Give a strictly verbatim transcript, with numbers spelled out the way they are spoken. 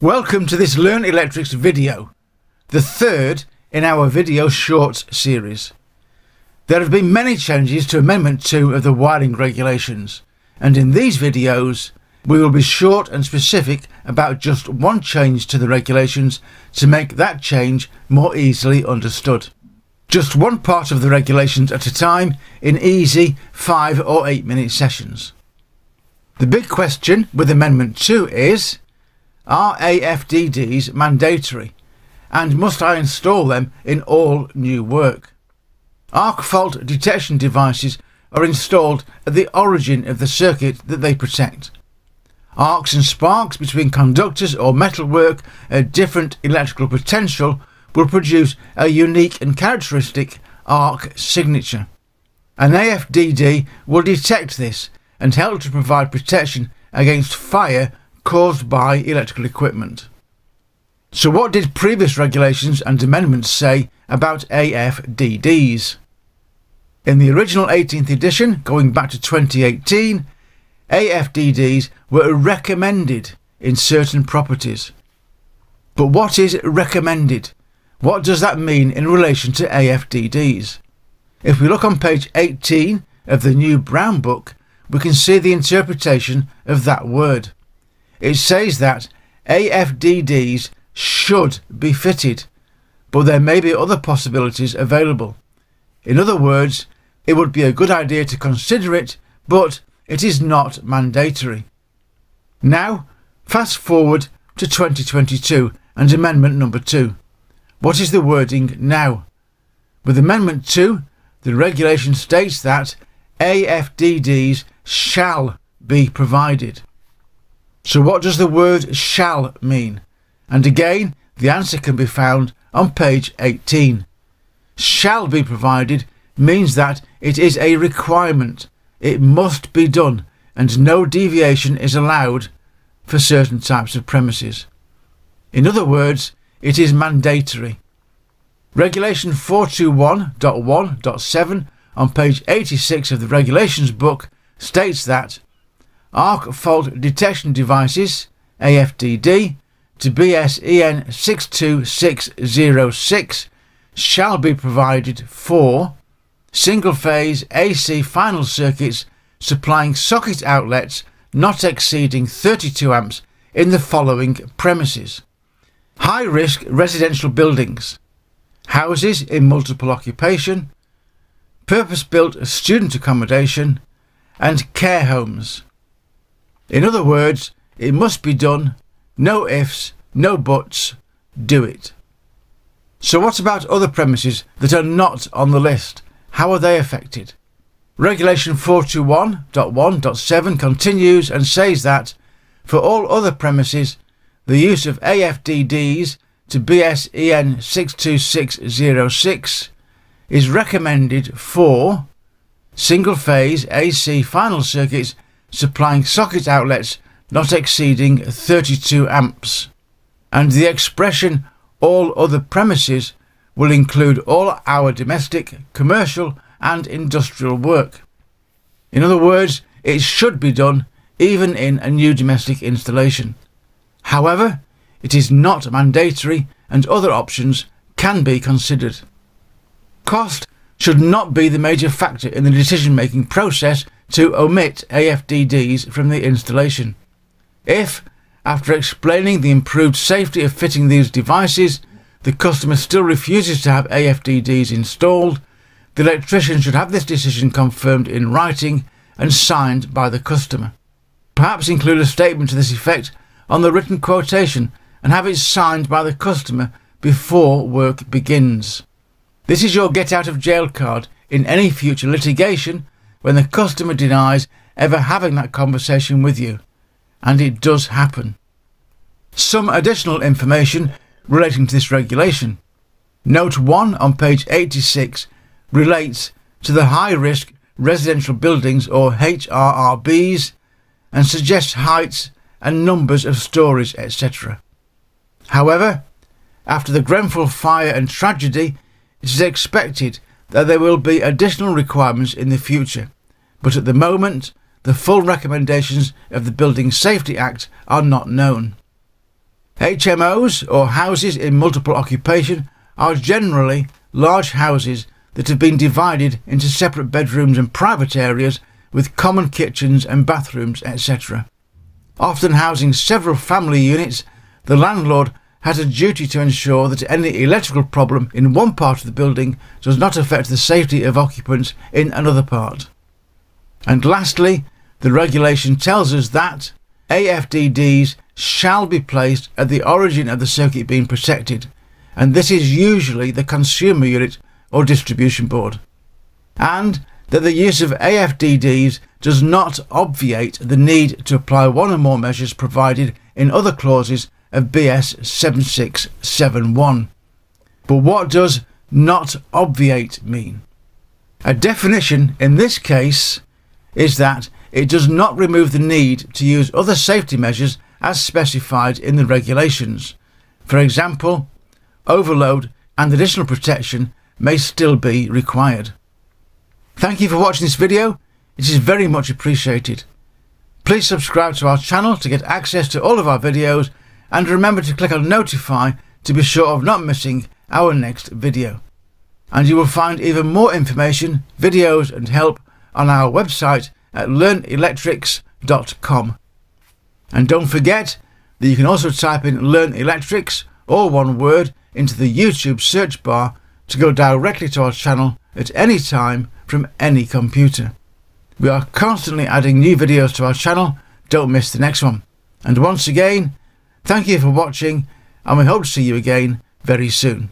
Welcome to this Learn Electrics video, the third in our video shorts series. There have been many changes to Amendment two of the wiring regulations, and in these videos we will be short and specific about just one change to the regulations to make that change more easily understood. Just one part of the regulations at a time in easy five or eight minute sessions. The big question with Amendment two is, are A F D Ds mandatory, and must I install them in all new work? Arc fault detection devices are installed at the origin of the circuit that they protect. Arcs and sparks between conductors or metalwork at different electrical potential will produce a unique and characteristic arc signature. An A F D D will detect this and help to provide protection against fire caused by electrical equipment. So what did previous regulations and amendments say about A F D Ds? In the original eighteenth edition, going back to twenty eighteen, A F D Ds were recommended in certain properties. But what is recommended? What does that mean in relation to A F D Ds? If we look on page eighteen of the new Brown Book, we can see the interpretation of that word. It says that A F D Ds should be fitted, but there may be other possibilities available. In other words, it would be a good idea to consider it, but it is not mandatory. Now, fast forward to twenty twenty-two and Amendment number two. What is the wording now? With Amendment two, the regulation states that A F D Ds shall be provided. So what does the word shall mean? And again, the answer can be found on page eighteen. Shall be provided means that it is a requirement. It must be done, and no deviation is allowed for certain types of premises. In other words, it is mandatory. Regulation four twenty-one point one point seven on page eighty-six of the Regulations book states that Arc fault detection devices, A F D D, to B S E N six two six zero six shall be provided for single-phase A C final circuits supplying socket outlets not exceeding thirty-two amps in the following premises: high-risk residential buildings, houses in multiple occupation, purpose-built student accommodation, and care homes. In other words, it must be done, no ifs, no buts, do it. So what about other premises that are not on the list? How are they affected? Regulation four twenty-one point one point seven continues and says that for all other premises, the use of A F D Ds to B S E N six two six zero six is recommended for single-phase A C final circuits supplying socket outlets not exceeding thirty-two amps, and the expression all other premises will include all our domestic, commercial and industrial work. In other words, it should be done even in a new domestic installation. However, it is not mandatory and other options can be considered. Cost should not be the major factor in the decision-making process to omit A F D Ds from the installation. If, after explaining the improved safety of fitting these devices, the customer still refuses to have A F D Ds installed, the electrician should have this decision confirmed in writing and signed by the customer. Perhaps include a statement to this effect on the written quotation and have it signed by the customer before work begins. This is your get out of jail card in any future litigation when the customer denies ever having that conversation with you. And it does happen. Some additional information relating to this regulation. Note one on page eighty-six relates to the high-risk residential buildings or H R R Bs and suggests heights and numbers of stories, et cetera. However, after the Grenfell fire and tragedy, it is expected that there will be additional requirements in the future, but at the moment the full recommendations of the Building Safety Act are not known. H M Os, or houses in multiple occupation, are generally large houses that have been divided into separate bedrooms and private areas with common kitchens and bathrooms, et cetera. Often housing several family units, the landlord has a duty to ensure that any electrical problem in one part of the building does not affect the safety of occupants in another part. And lastly, the regulation tells us that A F D Ds shall be placed at the origin of the circuit being protected, and this is usually the consumer unit or distribution board, and that the use of A F D Ds does not obviate the need to apply one or more measures provided in other clauses of B S seven six seven one. But what does not obviate mean? A definition in this case is that it does not remove the need to use other safety measures as specified in the regulations. For example, overload and additional protection may still be required. Thank you for watching this video. It is very much appreciated. Please subscribe to our channel to get access to all of our videos, and remember to click on notify to be sure of not missing our next video. And you will find even more information, videos and help on our website at learn electrics dot com. And don't forget that you can also type in Learn Electrics, or one word, into the YouTube search bar to go directly to our channel at any time from any computer. We are constantly adding new videos to our channel. Don't miss the next one. And once again, thank you for watching, and we hope to see you again very soon.